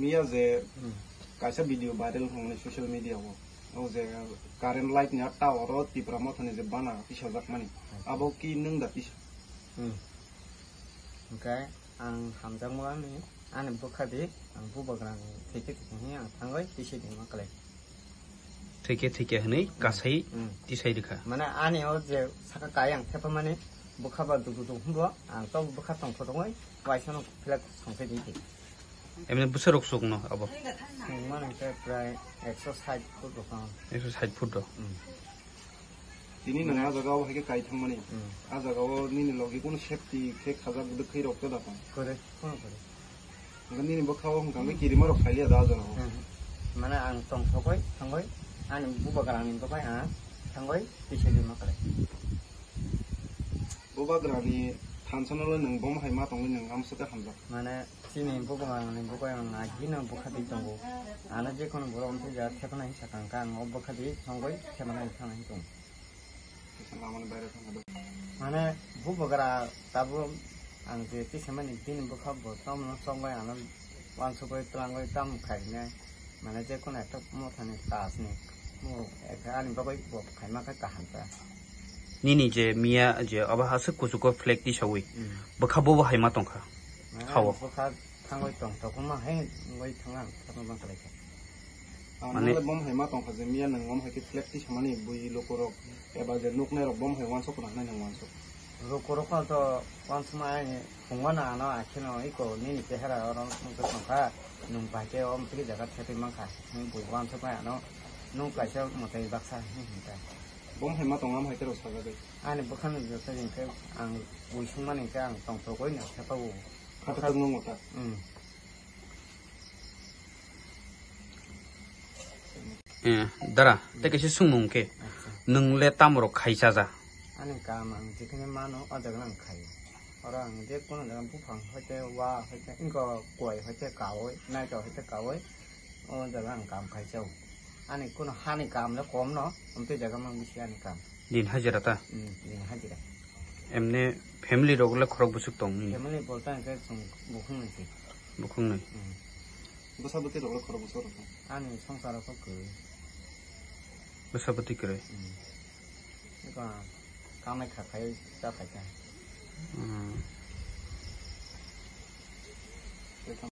มีอะไรก็จะวิดีโอไวรัลของในโซเชียลมีเดียว่าโอ้เจ้าการ์นไลฟ์เนี่ยถ้าอรรถที่ประมาทนี่จะบ้านะที่ชาวบ้านนี่อาบอกกินนึงดัดที่โอเคอันทำจังหวะนี้อันนี้บุคคลที่อันผู้บริการที่คิดถึงเนี่ยทั้งวันที่สิ่งมากเลยที่เกี่ยวนี่ก็ใช่ที่ใช่ดีค่ะมันอันนี้โอ้เจ้าสักกายอย่างเท่าประมาณนี้บุคคลแบบดูๆหัวอันต้องบุคคลต้องคนตรงนี้ไว้สำหรับเพื่อส่งเสริมเอ็มเนี่ยบุษรกสุกเนาะอาบมันจะไปเอ็กซ์ไซส์ฟุตหรอครับเอ็กซ์ไซส์ฟุตหรอที่นี่เนี่ยอาจจะก็ว่าให้แกไก่ทำมันนี่อาจจะก็ว่านี่เนี่ยเราเกี่ยวกับเชฟที่เค้กข้าวบุกขี้รกตัวละครับก็ได้ก็ได้งั้นนี่เนี่ยบุกเข้าห้องกันไม่กี่ริมรกไฟเลี้ยดอาจจะเรามันอันต้องทั้งไว้ทั้งไว้อันบุบกรานินก็ไปอ่ะทั้งไว้ที่เชฟมาก็ได้บุบกรานิทานสนุกเลยหนึ่งผมให้มาตรงนี้หนึ่งอันสุดท้ายผมจะมันเนี่ยที่นี่พวกเราเนี่ยพวกเราอย่างนั้นที่นั่นพวกเขาที่ตรงกูอันนั้นจะคนบอกว่าผมจะเทปนั้นสักครั้งกันงบพวกเขาที่ตรงกูเทปนั้นสักครั้งตรงมันเนี่ยพวกเราแต่พวกอันที่ที่สมัยนี้ที่นี่พวกเขาบอกต้องมันส่งไปอันนั้นวันสุดไปตรงกูตั้มขายเนี่ยมันเนี่ยจะคนไหนต้องมั่วทันตาสิมั่วไอ้ใครอันนี้พวกเขาบอกขายมากก็ต่างกันนี่นี่เจมีอะเจอาบะฮัสกุสุกเฟล็กที่ชาวอีกบักขับบัวให้มาตรงค่ะเขาบอกว่าทางไว้ตรงตรงก็มาให้ไว้ทางนั้นทางนั้นอะไรกันมันเนี่ยบ่มให้มาตรงค่ะเจมีอะหนึ่งบ่มให้ที่เฟล็กที่ชาวนี่บุยโลโกรกเออบาเจนุกเนี่ยบ่มให้วันศุกร์นั่นยังวันศุกร์โลโกรกก็ต่อวันศุกร์มาเนี่ยผมว่าน่านะคิดว่าอีกคนนี่เจอเราเราต้องตรงค่ะนุ่งผ้าเจ้าอมที่จะกัดเทปมังค่ะบุยวันศุกร์มาเนาะนุ่งผ้าเจ้าหมดไปบักซ่านี่เห็นไหมบ่มให้มาตรงนั้นให้เจ้ารู้สึกอะไรอันนี้บุคคลนี้จะสิ่งที่อังบุญสมัยนี้ก็อังตรงตัวกันเนี่ยใช่ป่าวข้าพเจ้าต้องงดกันดาราแต่ก็ชิสุมุงเกะนึงเล่ตามรกไข่จ้าจ้าอันนี้ก็มันจะแค่มาโนอาจจะนั่งไข่เราอันเด็กคนนั้นผู้ฟังเขาจะว่าเขาจะนี่ก็กล้วยเขาจะเก่าไว้นายเก่าเขาจะเก่าไว้อาจจะนั่งกามไข่เจ้าอันนี้คุณหาในกรรมแล้วความเนาะผมตัวจะกำลังวิชาในกรรมดินหายใจตาดินหายใจเอ็มเนี่ย family เราก็เลิกครอบบุษกตรงนี้ family บอกตั้งแต่ส่งบุคคลหนึ่งสิบุคคลหนึ่งบุษบดีเราก็ครอบบุษกตรงนี้อันนี้ส่งสารก็คือบุษบดีคือนี่ก็กรรมไม่ขาดใครจะขาดใคร